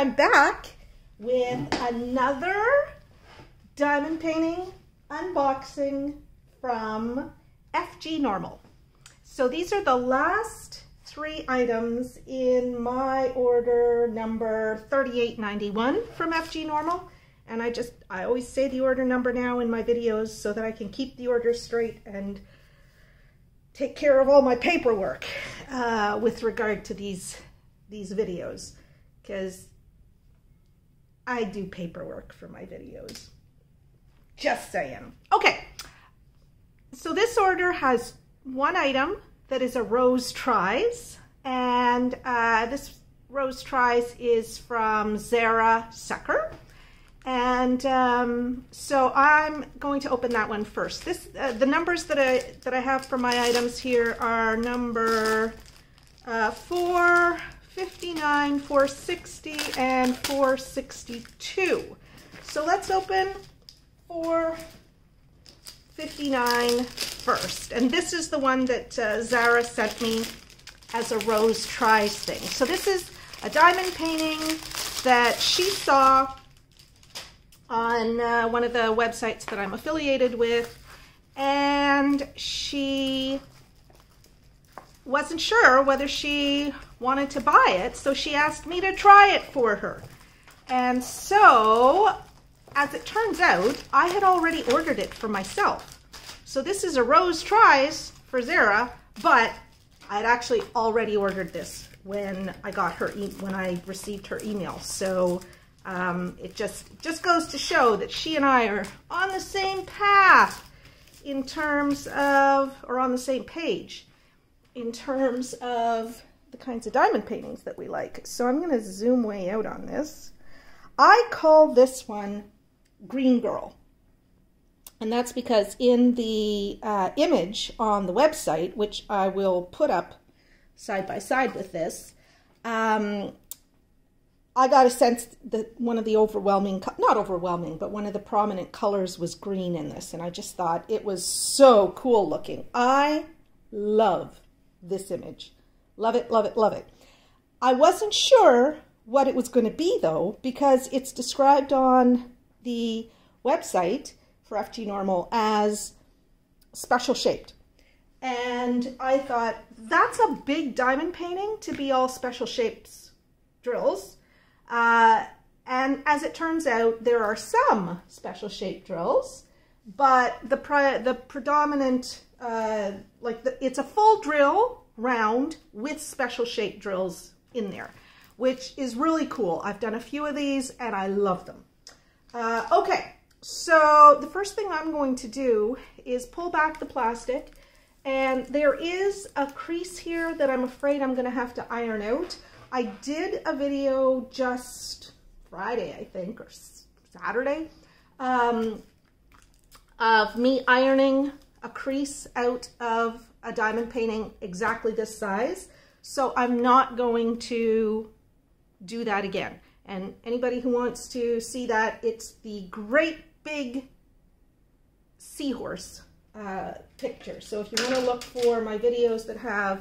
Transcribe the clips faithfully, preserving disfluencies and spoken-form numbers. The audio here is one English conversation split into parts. I'm back with another diamond painting unboxing from FGNormal. So these are the last three items in my order number thirty-eight ninety-one from FGNormal. And I just, I always say the order number now in my videos so that I can keep the order straight and take care of all my paperwork uh, with regard to these, these videos, because I do paperwork for my videos. Just saying. Okay, so this order has one item that is a rose tries, and uh, this rose tries is from Zara Sucker. And um, so I'm going to open that one first. This uh, the numbers that I that I have for my items here are number uh, four fifty-nine, four sixty, and four sixty-two. So let's open four fifty-nine first, and this is the one that uh, Zara sent me as a rose tries thing. So this is a diamond painting that she saw on uh, one of the websites that I'm affiliated with, and she wasn't sure whether she wanted to buy it, so she asked me to try it for her. And so, as it turns out, I had already ordered it for myself. So this is a rose tries for Zara, but I'd actually already ordered this when I got her e when I received her email. So Um, it just, just goes to show that she and I are on the same path in terms of, or on the same page, in terms of the kinds of diamond paintings that we like. So I'm going to zoom way out on this. I call this one Green Girl. And that's because in the uh, image on the website, which I will put up side by side with this, um, I got a sense that one of the overwhelming, not overwhelming, but one of the prominent colors was green in this. And I just thought it was so cool looking. I love this image. Love it, love it, love it. I wasn't sure what it was going to be though, because it's described on the website for FGNormal as special shaped. And I thought, that's a big diamond painting to be all special shapes drills. Uh, and as it turns out, there are some special shape drills, but the pre the predominant, uh, like the, it's a full drill round with special shape drills in there, which is really cool. I've done a few of these and I love them. Uh, okay, so the first thing I'm going to do is pull back the plastic, and there is a crease here that I'm afraid I'm going to have to iron out. I did a video just Friday, I think, or Saturday, um, of me ironing a crease out of a diamond painting exactly this size. So I'm not going to do that again. And anybody who wants to see that, it's the great big seahorse uh, picture. So if you want to look for my videos that have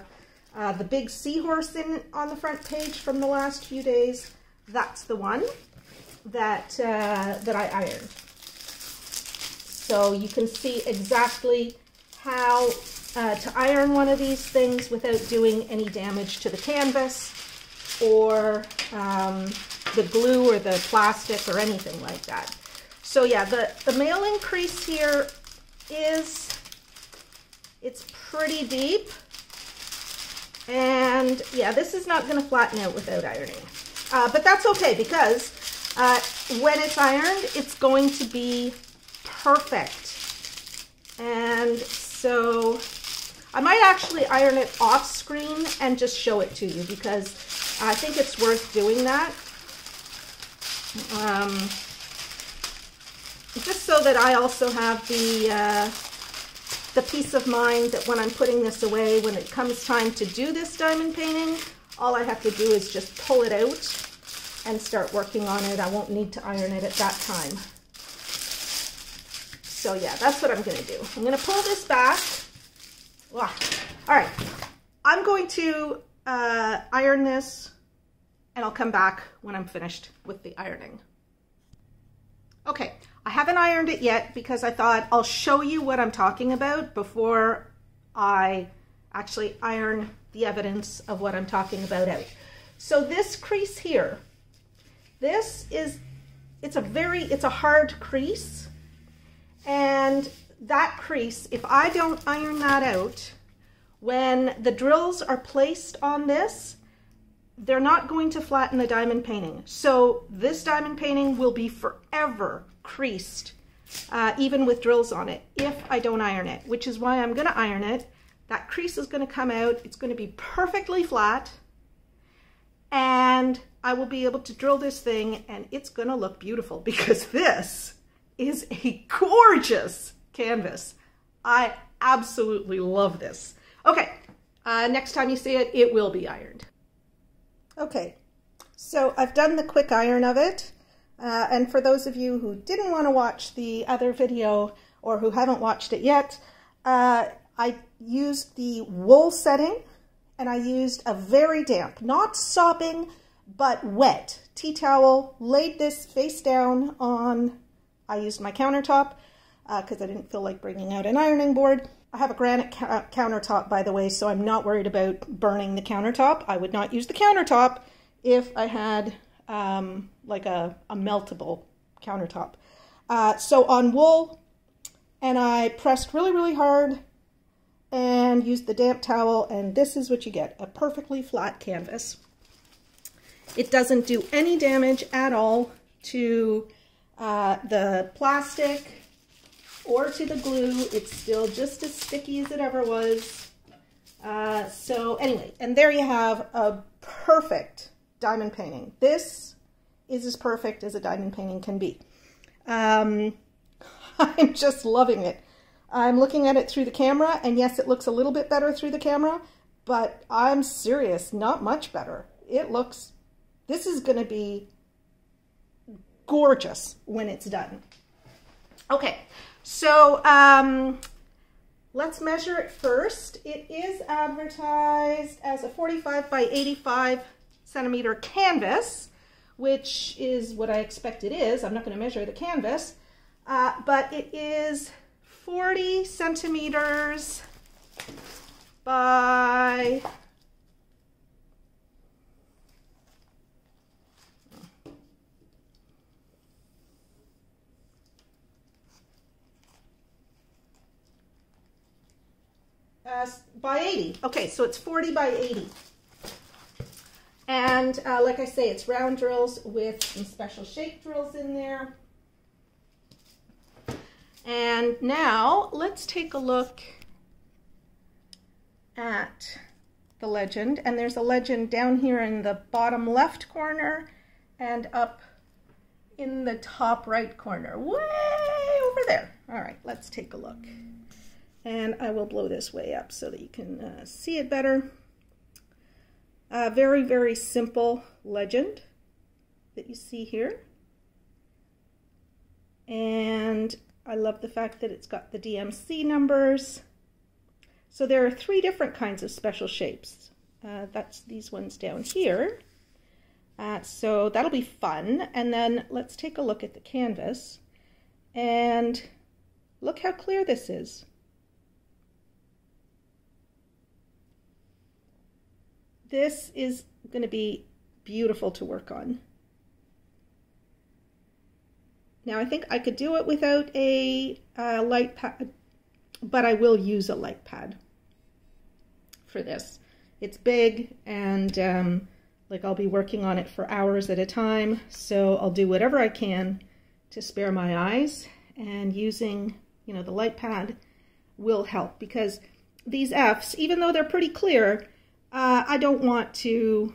Uh, the big seahorse in on the front page from the last few days, that's the one that uh, that I ironed. So you can see exactly how uh, to iron one of these things without doing any damage to the canvas or um, the glue or the plastic or anything like that. So yeah, the, the mailing crease here is, it's pretty deep. And yeah, this is not going to flatten out without ironing, uh, but that's okay, because uh, when it's ironed, it's going to be perfect. And so I might actually iron it off screen and just show it to you, because I think it's worth doing that, um, just so that I also have the uh, the peace of mind that when I'm putting this away, when it comes time to do this diamond painting, all I have to do is just pull it out and start working on it. I won't need to iron it at that time. So yeah, that's what I'm going to do. I'm going to pull this back. Wow. All right. I'm going to uh, iron this and I'll come back when I'm finished with the ironing. Okay, I haven't ironed it yet because I thought I'll show you what I'm talking about before I actually iron the evidence of what I'm talking about out. So this crease here, this is, it's a very, it's a hard crease. And that crease, if I don't iron that out, when the drills are placed on this, they're not going to flatten the diamond painting. So this diamond painting will be forever creased, uh, even with drills on it, if I don't iron it, which is why I'm gonna iron it. That crease is gonna come out, it's gonna be perfectly flat, and I will be able to drill this thing and it's gonna look beautiful because this is a gorgeous canvas. I absolutely love this. Okay, uh, next time you see it, it will be ironed. Okay, so I've done the quick iron of it. Uh, and for those of you who didn't wanna watch the other video or who haven't watched it yet, uh, I used the wool setting and I used a very damp, not sopping, but wet tea towel, laid this face down on, I used my countertop because uh, I didn't feel like bringing out an ironing board. I have a granite countertop, by the way, so I'm not worried about burning the countertop. I would not use the countertop if I had um, like a, a meltable countertop. Uh, so on wool, and I pressed really, really hard and used the damp towel, and this is what you get, a perfectly flat canvas. It doesn't do any damage at all to uh, the plastic or to the glue. It's still just as sticky as it ever was. Uh, so anyway, and there you have a perfect diamond painting. This is as perfect as a diamond painting can be. Um, I'm just loving it. I'm looking at it through the camera, and yes, it looks a little bit better through the camera, but I'm serious, not much better. It looks, this is gonna be gorgeous when it's done. Okay, so um, let's measure it first. It is advertised as a forty-five by eighty-five centimeter canvas, which is what I expect it is. I'm not gonna measure the canvas, uh, but it is forty centimeters by uh, by eighty. Okay, so it's forty by eighty. And uh, like I say, it's round drills with some special shape drills in there. And now let's take a look at the legend. And there's a legend down here in the bottom left corner and up in the top right corner, way over there. All right, let's take a look. And I will blow this way up so that you can uh, see it better. A very, very simple legend that you see here. And I love the fact that it's got the D M C numbers. So there are three different kinds of special shapes. Uh, that's these ones down here. Uh, so that'll be fun. And then let's take a look at the canvas and look how clear this is. This is going to be beautiful to work on. Now I think I could do it without a uh, light pad, but I will use a light pad for this. It's big and um, like I'll be working on it for hours at a time. So I'll do whatever I can to spare my eyes, and using, you know, the light pad will help because these F's, even though they're pretty clear, uh, I don't want to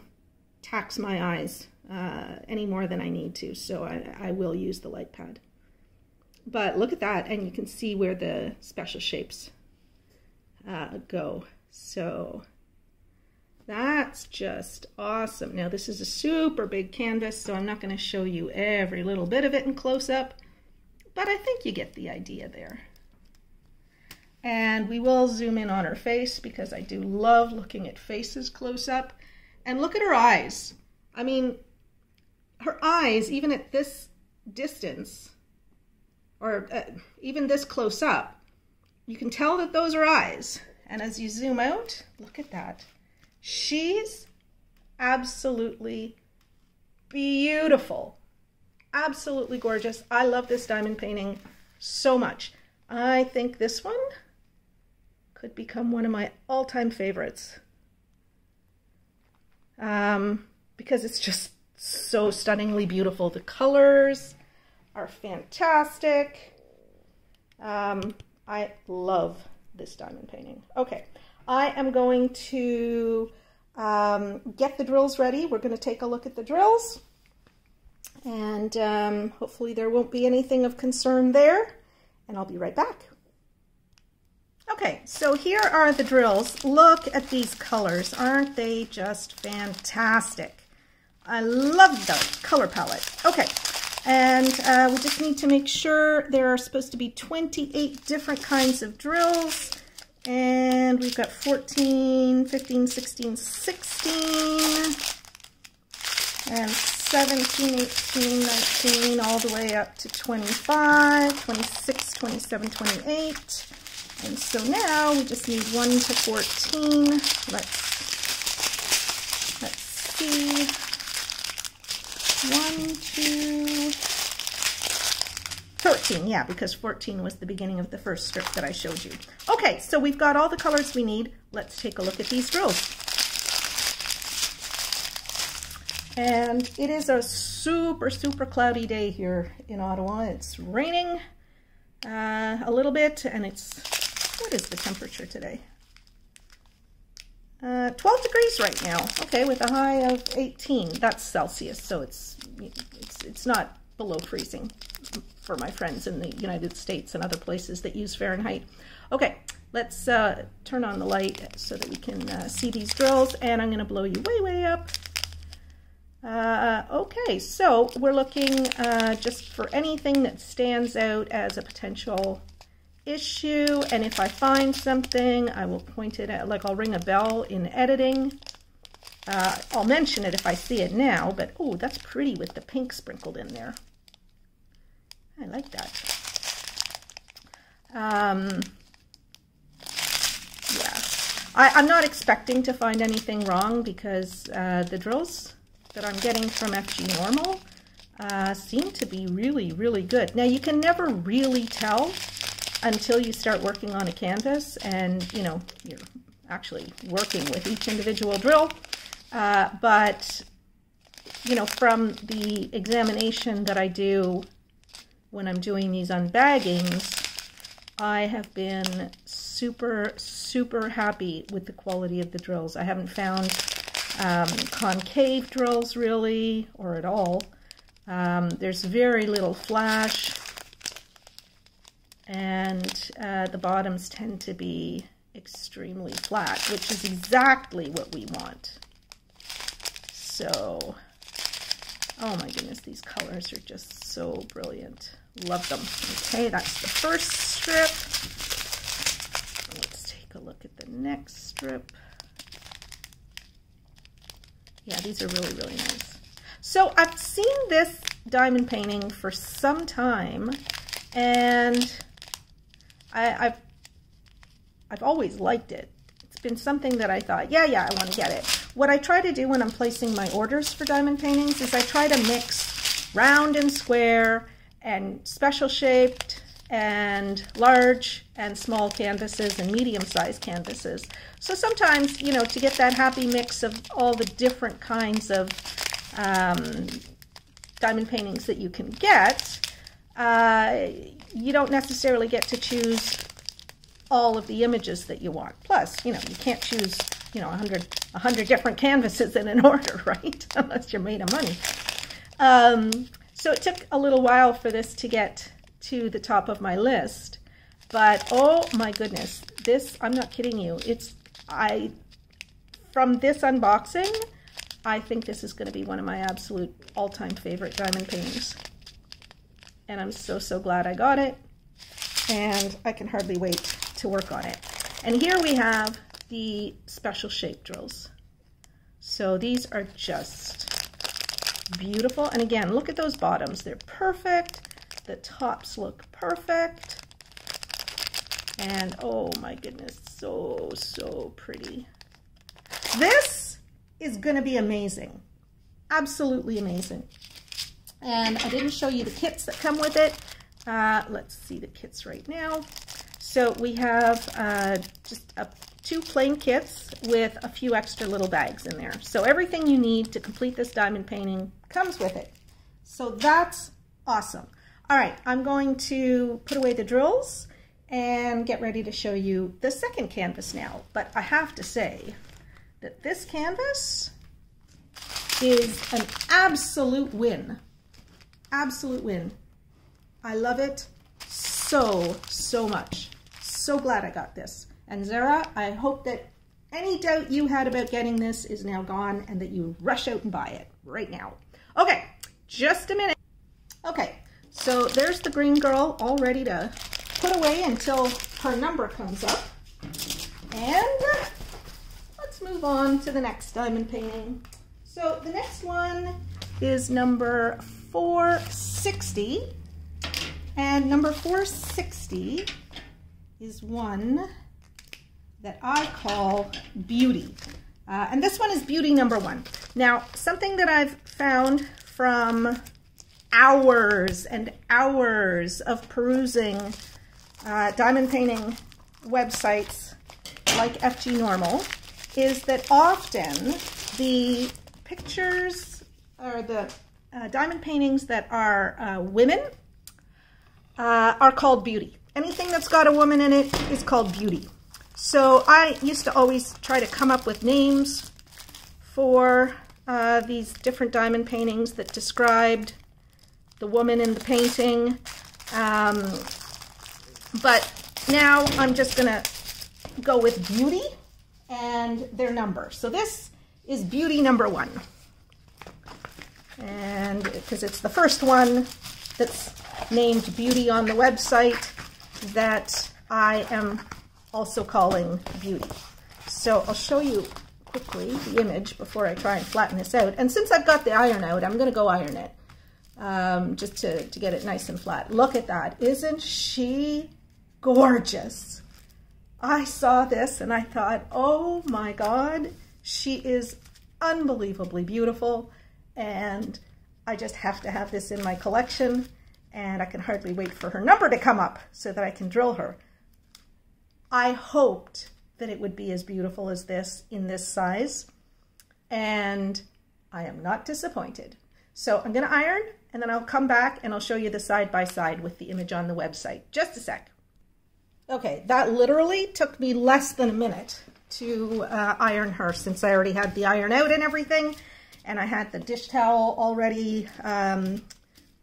tax my eyes Uh, any more than I need to, so I, I will use the light pad. But look at that, and you can see where the special shapes uh, go. So that's just awesome. Now this is a super big canvas, so I'm not going to show you every little bit of it in close-up, but I think you get the idea there. And we will zoom in on her face because I do love looking at faces close-up. And look at her eyes. I mean, her eyes, even at this distance, or uh, even this close up, you can tell that those are eyes. And as you zoom out, look at that. She's absolutely beautiful. Absolutely gorgeous. I love this diamond painting so much. I think this one could become one of my all-time favorites. Um, because it's just so stunningly beautiful. The colors are fantastic. Um, I love this diamond painting. Okay, I am going to um, get the drills ready. We're going to take a look at the drills. And um, hopefully there won't be anything of concern there. And I'll be right back. Okay, so here are the drills. Look at these colors. Aren't they just fantastic? I love the color palette. Okay, and uh, we just need to make sure there are supposed to be twenty-eight different kinds of drills. And we've got fourteen, fifteen, sixteen, sixteen. And seventeen, eighteen, nineteen, all the way up to twenty-five, twenty-six, twenty-seven, twenty-eight. And so now we just need one to fourteen. Let's, let's see. one, two, thirteen. Yeah, because fourteen was the beginning of the first strip that I showed you. Okay, so we've got all the colors we need. Let's take a look at these drills. And it is a super, super cloudy day here in Ottawa. It's raining uh, a little bit, and it's, what is the temperature today? Uh, twelve degrees right now, okay, with a high of eighteen. That's Celsius, so it's, it's, it's not below freezing for my friends in the United States and other places that use Fahrenheit. Okay, let's uh, turn on the light so that we can uh, see these drills, and I'm going to blow you way, way up. Uh, okay, so we're looking uh, just for anything that stands out as a potential issue, and if I find something, I will point it at, like I'll ring a bell in editing. Uh, I'll mention it if I see it now, but oh, that's pretty with the pink sprinkled in there. I like that. Um, yeah, I, I'm not expecting to find anything wrong because uh, the drills that I'm getting from FGNormal uh, seem to be really, really good. Now, you can never really tell until you start working on a canvas and, you know, you're actually working with each individual drill. Uh, but, you know, from the examination that I do when I'm doing these unbaggings, I have been super, super happy with the quality of the drills. I haven't found Um, concave drills really, or at all. Um, there's very little flash, and uh, the bottoms tend to be extremely flat, which is exactly what we want. So, oh my goodness, these colors are just so brilliant. Love them. Okay, that's the first strip. Let's take a look at the next strip. Yeah, these are really, really nice. So I've seen this diamond painting for some time, and I, I've, I've always liked it. It's been something that I thought, yeah, yeah, I want to get it. What I try to do when I'm placing my orders for diamond paintings is I try to mix round and square and special shaped and large and small canvases and medium-sized canvases. So sometimes, you know, to get that happy mix of all the different kinds of um, diamond paintings that you can get, uh, you don't necessarily get to choose all of the images that you want. Plus, you know, you can't choose, you know, one hundred, one hundred different canvases in an order, right? Unless you're made of money. Um, so it took a little while for this to get to the top of my list, but oh my goodness, this, I'm not kidding you, it's, I, from this unboxing, I think this is going to be one of my absolute all-time favorite diamond paintings, and I'm so, so glad I got it, and I can hardly wait to work on it. And here we have the special shape drills. So these are just beautiful. And again, look at those bottoms. They're perfect. The tops look perfect. And oh my goodness, so, so pretty. This is going to be amazing. Absolutely amazing. And I didn't show you the kits that come with it. Uh, let's see the kits right now. So we have uh, just a, two plain kits with a few extra little bags in there. So everything you need to complete this diamond painting comes with it. So that's awesome. All right, I'm going to put away the drills and get ready to show you the second canvas now. But I have to say that this canvas is an absolute win. Absolute win. I love it so, so much. So glad I got this. And Zara, I hope that any doubt you had about getting this is now gone and that you rush out and buy it right now. Okay, just a minute. Okay, so there's the green girl all ready to put away until her number comes up. And let's move on to the next diamond painting. So the next one is number four sixty, and number four sixty is one that I call Beauty, uh, and this one is Beauty number one. Now, something that I've found from hours and hours of perusing uh, diamond painting websites like FGNormal is that often the pictures or the Uh, diamond paintings that are uh, women uh, are called beauty. Anything that's got a woman in it is called beauty. So I used to always try to come up with names for uh, these different diamond paintings that described the woman in the painting. Um, but now I'm just going to go with beauty and their number. So this is beauty number one. And because it's the first one that's named Beauty on the website that I am also calling Beauty. So I'll show you quickly the image before I try and flatten this out. And since I've got the iron out, I'm going to go iron it um, just to, to get it nice and flat. Look at that. Isn't she gorgeous? I saw this and I thought, oh my God, she is unbelievably beautiful. And I just have to have this in my collection, and I can hardly wait for her number to come up so that I can drill her. I hoped that it would be as beautiful as this in this size, and I am not disappointed. So I'm going to iron, and then I'll come back and I'll show you the side-by-side with the image on the website. Just a sec. Okay, that literally took me less than a minute to uh, iron her, since I already had the iron out and everything. And I had the dish towel already, um,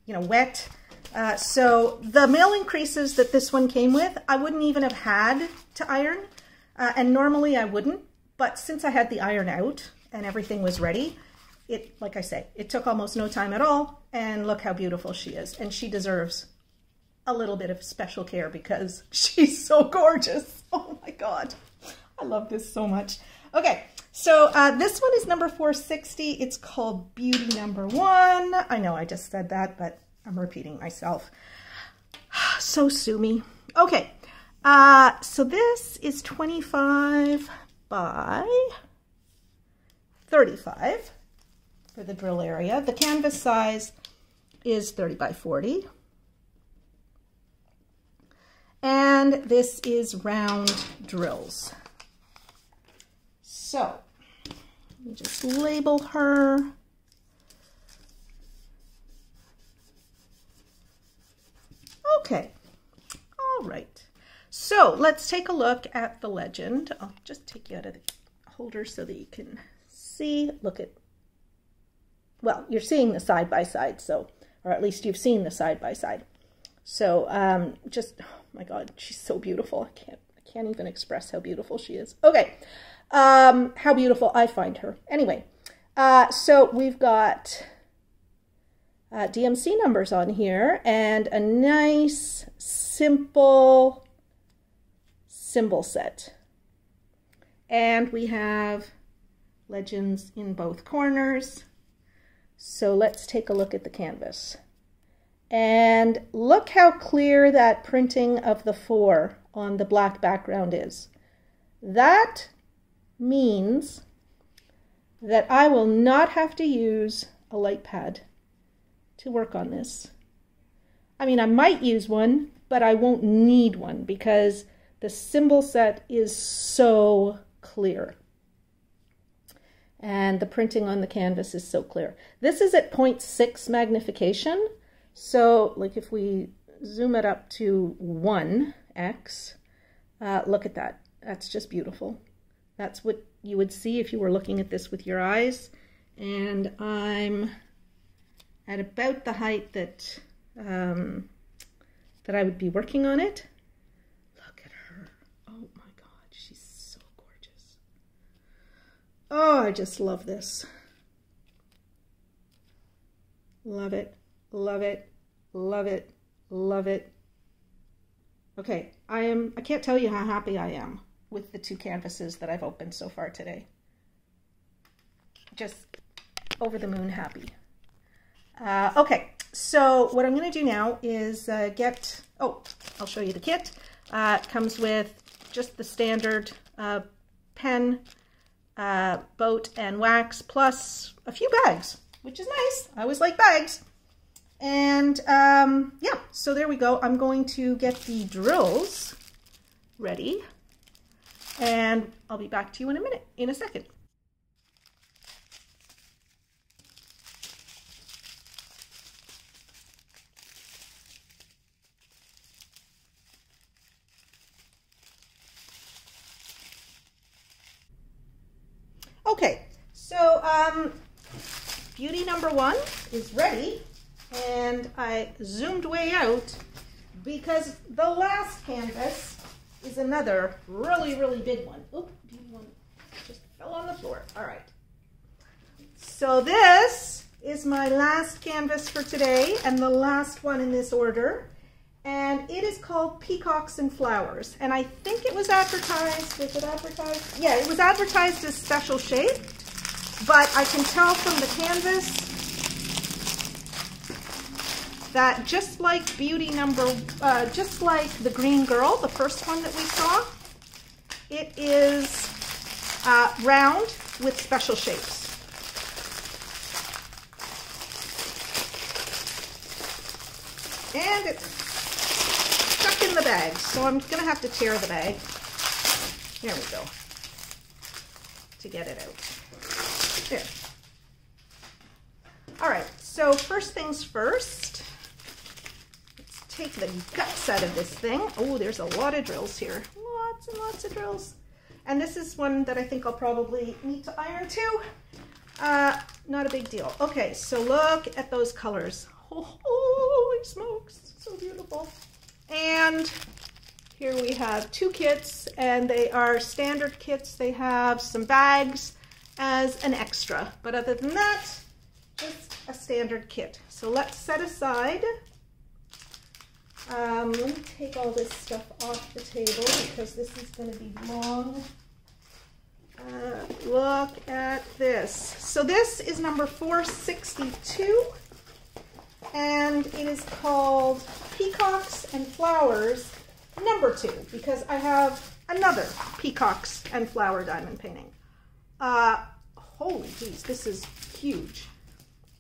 you know, wet. Uh, so the mil increases that this one came with, I wouldn't even have had to iron. Uh, and normally I wouldn't, but since I had the iron out and everything was ready, it, like I say, it took almost no time at all. And look how beautiful she is. And she deserves a little bit of special care because she's so gorgeous. Oh my God. I love this so much. Okay. So uh, this one is number four sixty. It's called Beauty Number One. I know I just said that, but I'm repeating myself. So sue me. Okay, uh, so this is twenty-five by thirty-five for the drill area. The canvas size is thirty by forty. And this is round drills. So, let me just label her. Okay, all right. So let's take a look at the legend. I'll just take you out of the holder so that you can see. Look at, well, you're seeing the side by side, so, or at least you've seen the side by side. So um, just, oh my God, she's so beautiful. I can't, I can't even express how beautiful she is. Okay. Um, how beautiful I find her. Anyway, uh, so we've got uh, D M C numbers on here and a nice, simple symbol set. And we have legends in both corners. So let's take a look at the canvas. And look how clear that printing of the four on the black background is. That means that I will not have to use a light pad to work on this. I mean, I might use one, but I won't need one because the symbol set is so clear. And the printing on the canvas is so clear. This is at zero point six magnification. So like if we zoom it up to one x, uh, look at that. That's just beautiful. That's what you would see if you were looking at this with your eyes. And I'm at about the height that um, that I would be working on it. Look at her. Oh my God, she's so gorgeous. Oh, I just love this. Love it, love it, love it, love it. Okay, I am, I can't tell you how happy I am with the two canvases that I've opened so far today. Just over the moon happy. Uh, okay, so what I'm going to do now is uh, get, oh, I'll show you the kit. Uh, it comes with just the standard uh, pen, uh, boat, and wax, plus a few bags, which is nice. I always like bags. And um, yeah, so there we go. I'm going to get the drills ready and I'll be back to you in a minute, in a second. Okay, so um, beauty number one is ready. And I zoomed way out because the last canvas is another really, really big one. Oop, beauty one just fell on the floor. All right. So this is my last canvas for today and the last one in this order. And it is called Peacocks and Flowers. And I think it was advertised, was it advertised? Yeah, it was advertised as special shaped, but I can tell from the canvas that just like beauty number, uh, just like the green girl, the first one that we saw, it is uh, round with special shapes. And it's stuck in the bag, so I'm gonna have to tear the bag. There we go, to get it out. There. All right, so first things first, take the guts out of this thing. Oh, there's a lot of drills here. Lots and lots of drills. And this is one that I think I'll probably need to iron too. Uh, not a big deal. Okay, so look at those colors. Oh, holy smokes, so beautiful. And here we have two kits and they are standard kits. They have some bags as an extra, but other than that, just a standard kit. So let's set aside. Um, let me take all this stuff off the table because this is going to be long. Uh, look at this. So this is number four sixty-two and it is called Peacocks and Flowers number two because I have another Peacocks and Flower diamond painting. Uh, holy jeez, this is huge.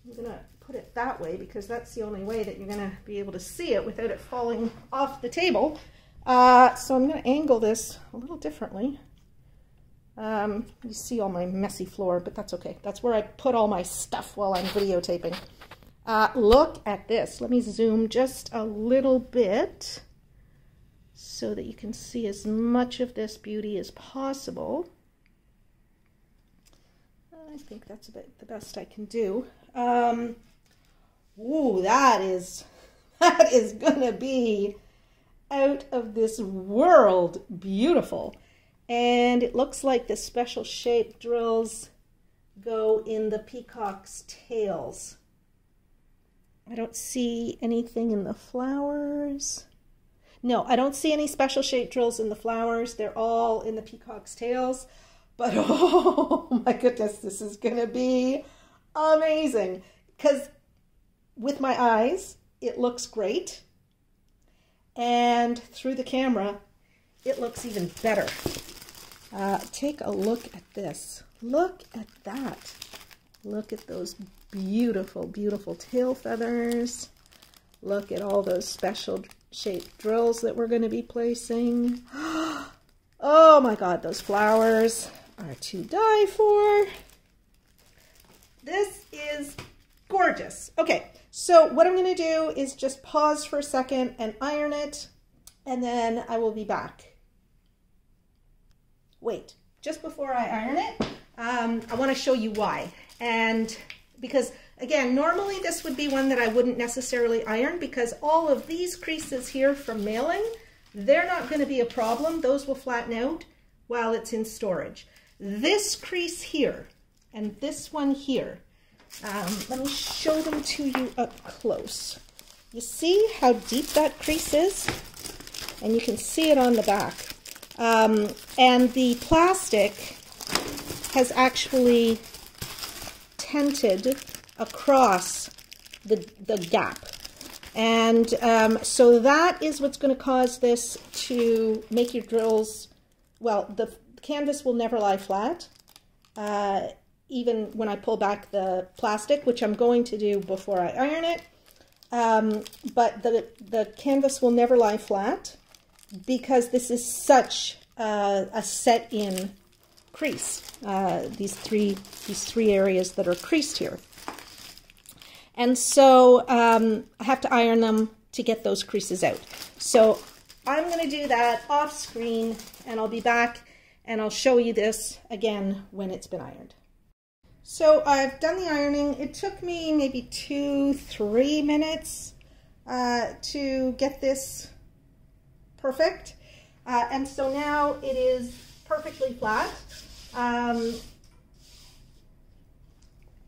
I'm going to put it that way because that's the only way that you're going to be able to see it without it falling off the table. Uh, so I'm going to angle this a little differently. Um, you see all my messy floor, but that's okay. That's where I put all my stuff while I'm videotaping. Uh, look at this. Let me zoom just a little bit so that you can see as much of this beauty as possible. I think that's about the best I can do. Um, Ooh, that is, that is gonna be out of this world beautiful. And it looks like the special shape drills go in the peacock's tails. I don't see anything in the flowers. No, I don't see any special shape drills in the flowers. They're all in the peacock's tails. But oh my goodness, this is gonna be amazing. because with my eyes, it looks great. And through the camera, it looks even better. Uh, take a look at this. Look at that. Look at those beautiful, beautiful tail feathers. Look at all those special shaped drills that we're going to be placing. Oh my God, those flowers are to die for. This is gorgeous. Okay, so what I'm going to do is just pause for a second and iron it, and then I will be back. Wait, just before I iron it, um, I want to show you why. And because, again, normally this would be one that I wouldn't necessarily iron, because all of these creases here from mailing, they're not going to be a problem. Those will flatten out while it's in storage. This crease here and this one here, um, let me show them to you up close. You see how deep that crease is? And you can see it on the back. Um, and the plastic has actually tented across the, the gap. And um, so that is what's going to cause this to make your drills, well, the canvas will never lie flat, uh, even when I pull back the plastic, which I'm going to do before I iron it. Um, but the, the canvas will never lie flat because this is such uh, a set-in crease, uh, these three these three areas that are creased here. And so um, I have to iron them to get those creases out. So I'm going to do that off screen, and I'll be back and I'll show you this again when it's been ironed. So I've done the ironing. It took me maybe two, three minutes uh, to get this perfect. Uh, and so now it is perfectly flat. Um,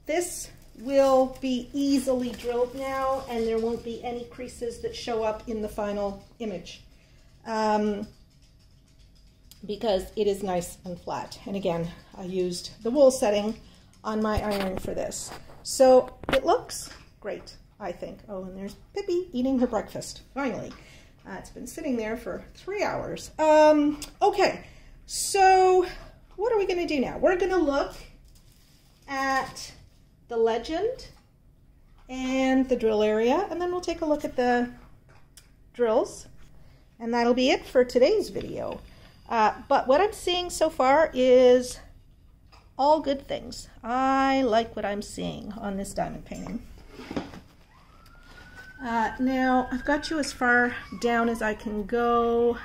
this will be easily drilled now, and there won't be any creases that show up in the final image um, because it is nice and flat. And again, I used the wool setting on my iron for this. So it looks great, I think. Oh, and there's Pippi eating her breakfast, finally. Uh, it's been sitting there for three hours. Um, okay, so what are we gonna do now? We're gonna look at the legend and the drill area, and then we'll take a look at the drills. And that'll be it for today's video. Uh, but what I'm seeing so far is all good things. I like what I'm seeing on this diamond painting. Uh, now, I've got you as far down as I can go.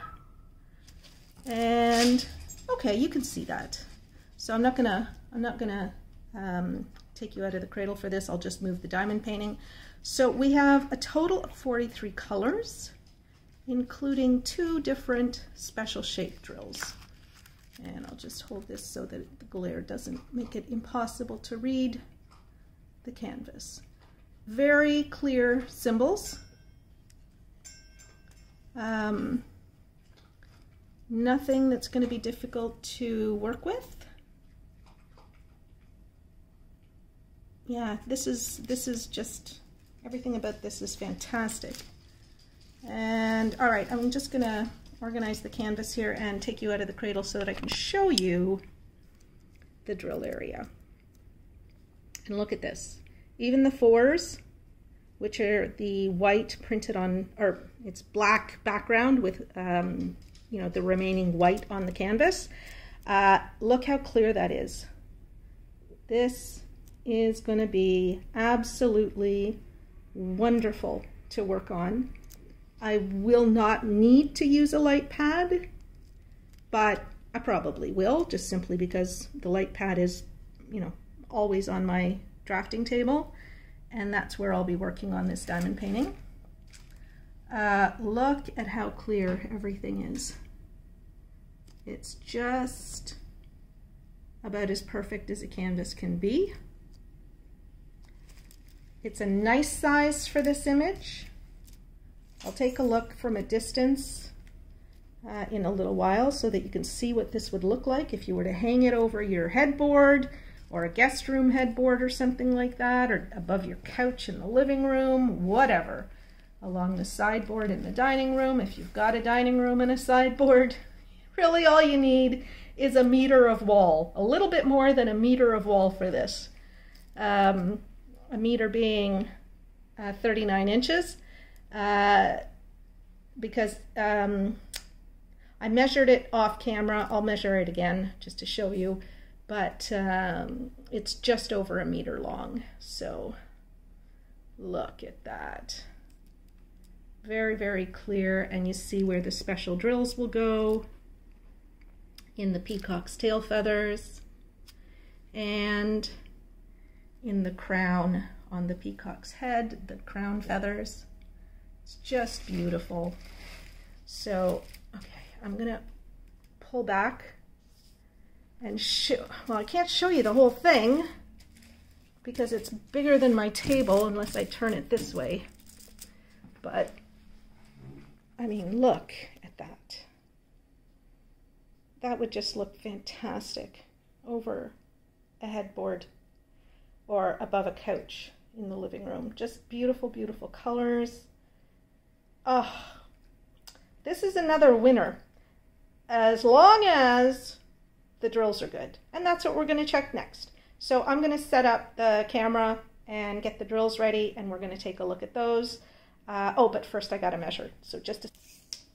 And, okay, you can see that. So I'm not gonna, I'm not gonna um, take you out of the cradle for this. I'll just move the diamond painting. So we have a total of forty-three colors, including two different special shape drills. And I'll just hold this so that the glare doesn't make it impossible to read the canvas. Very clear symbols. Um, nothing that's going to be difficult to work with. Yeah, this is, this is just, everything about this is fantastic. And all right, I'm just going to organize the canvas here and take you out of the cradle so that I can show you the drill area. And look at this. Even the fours, which are the white printed on, or it's black background with, um, you know, the remaining white on the canvas. Uh, look how clear that is. This is going to be absolutely wonderful to work on. I will not need to use a light pad, but I probably will, just simply because the light pad is, you know, always on my drafting table, and that's where I'll be working on this diamond painting. Uh, look at how clear everything is. It's just about as perfect as a canvas can be. It's a nice size for this image. I'll take a look from a distance uh, in a little while so that you can see what this would look like if you were to hang it over your headboard or a guest room headboard or something like that, or above your couch in the living room, whatever. Along the sideboard in the dining room, if you've got a dining room and a sideboard, really all you need is a meter of wall, a little bit more than a meter of wall for this. Um, a meter being uh, thirty-nine inches, uh, because um, I measured it off camera. I'll measure it again just to show you, but um, it's just over a meter long. So look at that. Very, very clear, and you see where the special drills will go in the peacock's tail feathers and in the crown on the peacock's head, the crown feathers. It's just beautiful. So, okay, I'm gonna pull back and show, well, I can't show you the whole thing because it's bigger than my table unless I turn it this way, but I mean, look at that. That would just look fantastic over a headboard or above a couch in the living room. Just beautiful, beautiful colors. Oh, this is another winner, as long as the drills are good. And that's what we're going to check next. So I'm going to set up the camera and get the drills ready, and we're going to take a look at those. Uh, oh, but first I got to measure. So just to...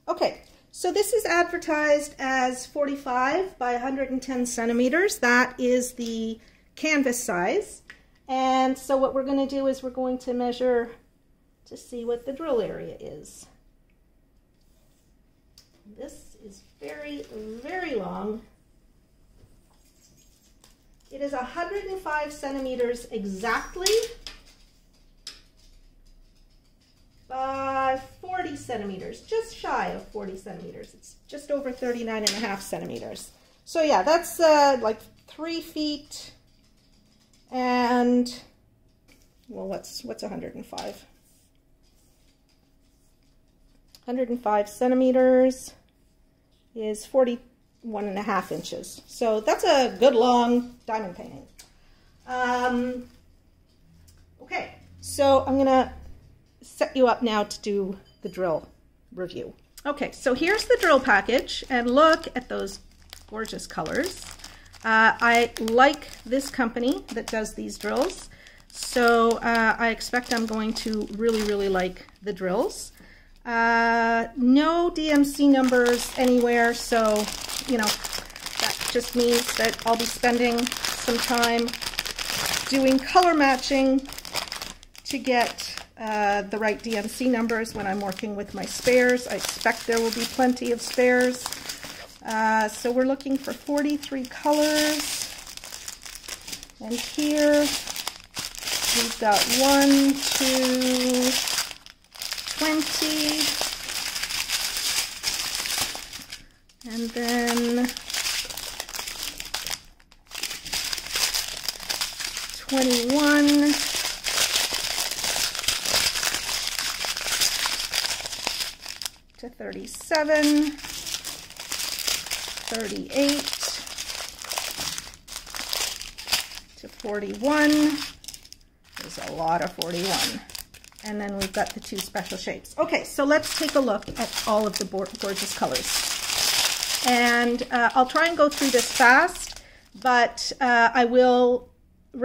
Okay, so this is advertised as forty-five by one hundred ten centimeters. That is the canvas size. And so what we're going to do is we're going to measure to see what the drill area is. This is very, very long. It is one hundred five centimeters exactly, by forty centimeters, just shy of forty centimeters. It's just over thirty-nine and a half centimeters. So yeah, that's uh, like three feet and, well, what's, what's one hundred five? one hundred five centimeters is forty-one and a half inches. So that's a good long diamond painting. Um, okay, so I'm gonna set you up now to do the drill review. Okay, so here's the drill package, and look at those gorgeous colors. Uh, I like this company that does these drills, so uh, I expect I'm going to really, really like the drills. Uh, no D M C numbers anywhere, so, you know, that just means that I'll be spending some time doing color matching to get Uh, the right D M C numbers when I'm working with my spares. I expect there will be plenty of spares. Uh, so we're looking for forty-three colors. And here we've got one, two, twenty. And then twenty-one. To thirty-seven, thirty-eight, to forty-one, there's a lot of forty-one, and then we've got the two special shapes. Okay, so let's take a look at all of the gorgeous colors, and uh, I'll try and go through this fast, but uh, I will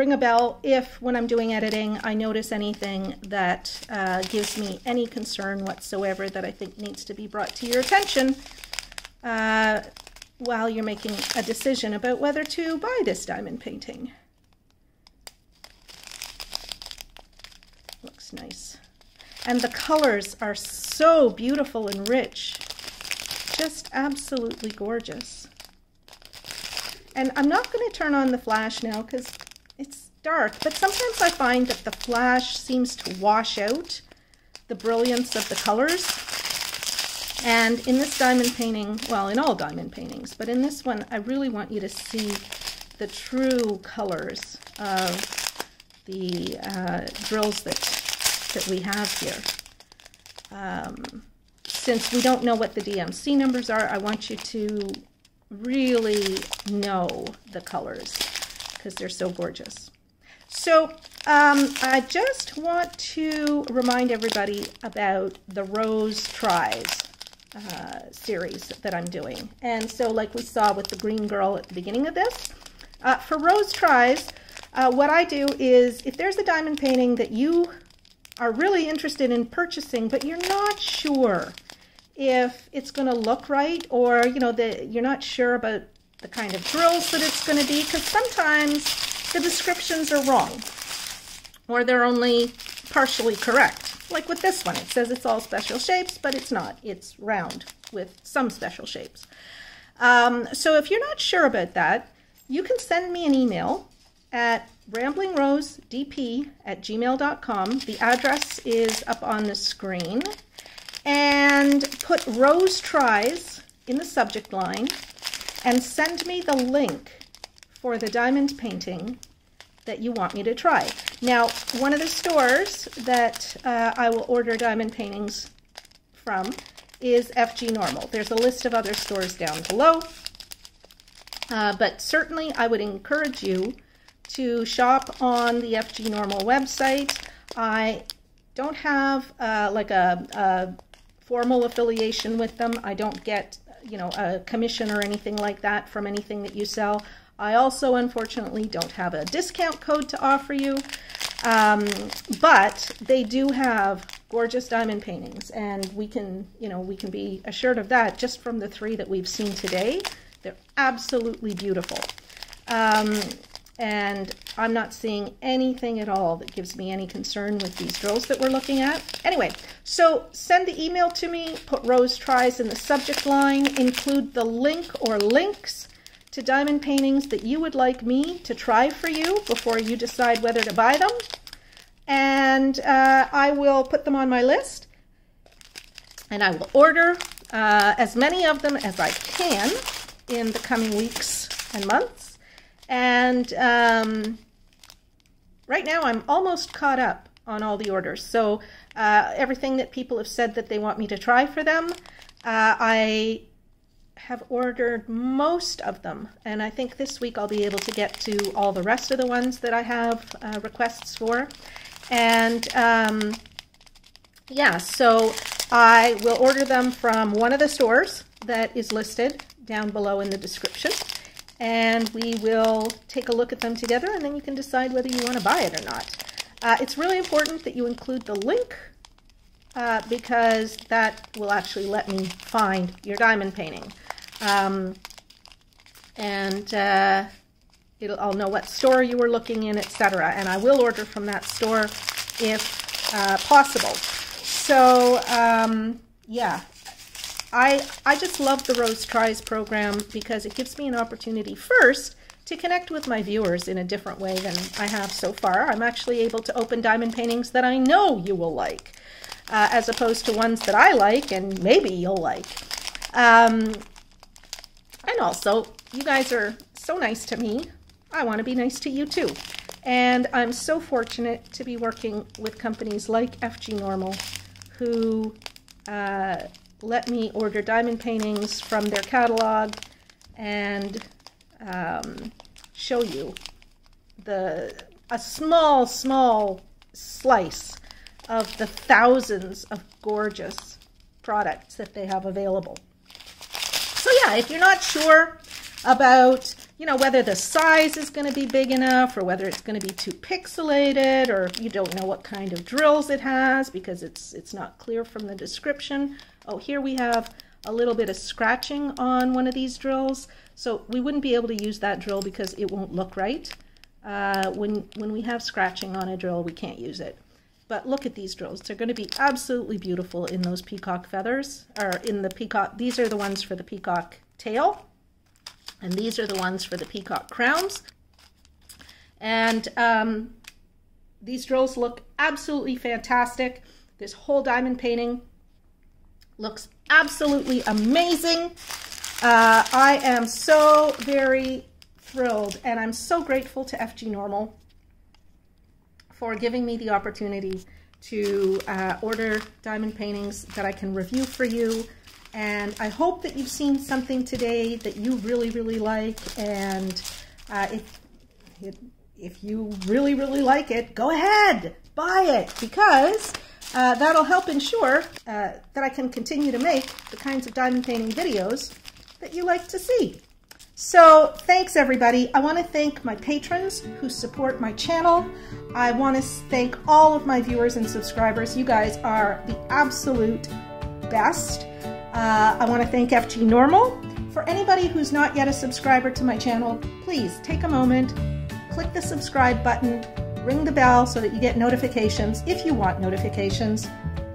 ring a bell if, when I'm doing editing, I notice anything that uh, gives me any concern whatsoever that I think needs to be brought to your attention uh, while you're making a decision about whether to buy this diamond painting. Looks nice. And the colors are so beautiful and rich. Just absolutely gorgeous. And I'm not going to turn on the flash now because it's dark, but sometimes I find that the flash seems to wash out the brilliance of the colors. And in this diamond painting, well, in all diamond paintings, but in this one, I really want you to see the true colors of the uh, drills that, that we have here. Um, since we don't know what the D M C numbers are, I want you to really know the colors. because they're so gorgeous. So um, I just want to remind everybody about the Rose Tries uh, series that I'm doing. And so like we saw with the green girl at the beginning of this, uh, for Rose Tries, uh, what I do is if there's a diamond painting that you are really interested in purchasing, but you're not sure if it's going to look right, or you know that you're not sure about the kind of drills that it's going to be, because sometimes the descriptions are wrong, or they're only partially correct. Like with this one, it says it's all special shapes, but it's not. It's round with some special shapes. Um, so if you're not sure about that, you can send me an email at rambling rose D P at gmail dot com. The address is up on the screen. And put Rose Tries in the subject line and send me the link for the diamond painting that you want me to try. Now, one of the stores that uh, I will order diamond paintings from is F G Normal. There's a list of other stores down below, uh, but certainly I would encourage you to shop on the F G Normal website. I don't have uh, like a, a formal affiliation with them. I don't get, you know, a commission or anything like that from anything that you sell. I also, unfortunately, don't have a discount code to offer you, um, but they do have gorgeous diamond paintings, and we can, you know, we can be assured of that just from the three that we've seen today. They're absolutely beautiful, um, and I'm not seeing anything at all that gives me any concern with these drills that we're looking at. Anyway, so send the email to me, put Rose Tries in the subject line, include the link or links to diamond paintings that you would like me to try for you before you decide whether to buy them, and uh, I will put them on my list, and I will order uh, as many of them as I can in the coming weeks and months. And um, right now I'm almost caught up on all the orders, so uh, everything that people have said that they want me to try for them, uh, I have ordered most of them, and I think this week I'll be able to get to all the rest of the ones that I have uh, requests for. And um, yeah, so I will order them from one of the stores that is listed down below in the description, and we will take a look at them together, and then you can decide whether you want to buy it or not. Uh, it's really important that you include the link, uh, because that will actually let me find your diamond painting. Um, and uh, it'll, I'll know what store you were looking in, et cetera. And I will order from that store if uh, possible. So um, yeah, I, I just love the Rose Tries program because it gives me an opportunity first to connect with my viewers in a different way than I have so far. I'm actually able to open diamond paintings that I know you will like, uh, as opposed to ones that I like and maybe you'll like. Um, And also, you guys are so nice to me. I want to be nice to you too. And I'm so fortunate to be working with companies like F G Normal who uh, let me order diamond paintings from their catalog and um, show you the a small, small slice of the thousands of gorgeous products that they have available. So yeah, if you're not sure about, you know, whether the size is going to be big enough or whether it's going to be too pixelated, or if you don't know what kind of drills it has because it's it's not clear from the description. Oh, here we have a little bit of scratching on one of these drills, so we wouldn't be able to use that drill because it won't look right. Uh, when, when we have scratching on a drill, we can't use it. But look at these drills. They're going to be absolutely beautiful in those peacock feathers, or in the peacock. These are the ones for the peacock tail, and these are the ones for the peacock crowns. And um, these drills look absolutely fantastic. This whole diamond painting looks absolutely amazing. Uh, I am so very thrilled, and I'm so grateful to F G Normal for giving me the opportunity to uh, order diamond paintings that I can review for you. And I hope that you've seen something today that you really, really like. And uh, if It, if you really, really like it, go ahead, buy it, because uh, that'll help ensure uh, that I can continue to make the kinds of diamond painting videos that you like to see. So thanks, everybody. I want to thank my patrons who support my channel. I want to thank all of my viewers and subscribers. You guys are the absolute best. Uh, I want to thank FGNormal. For anybody who's not yet a subscriber to my channel, please take a moment, click the subscribe button, ring the bell so that you get notifications. If you want notifications,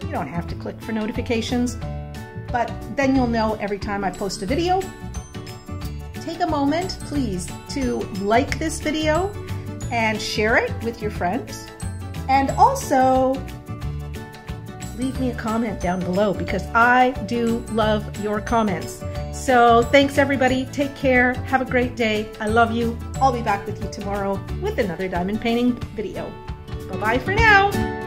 you don't have to click for notifications, but then you'll know every time I post a video. Take a moment, please, to like this video and share it with your friends. And also, leave me a comment down below, because I do love your comments. So thanks, everybody. Take care. Have a great day. I love you. I'll be back with you tomorrow with another diamond painting video. Bye-bye for now.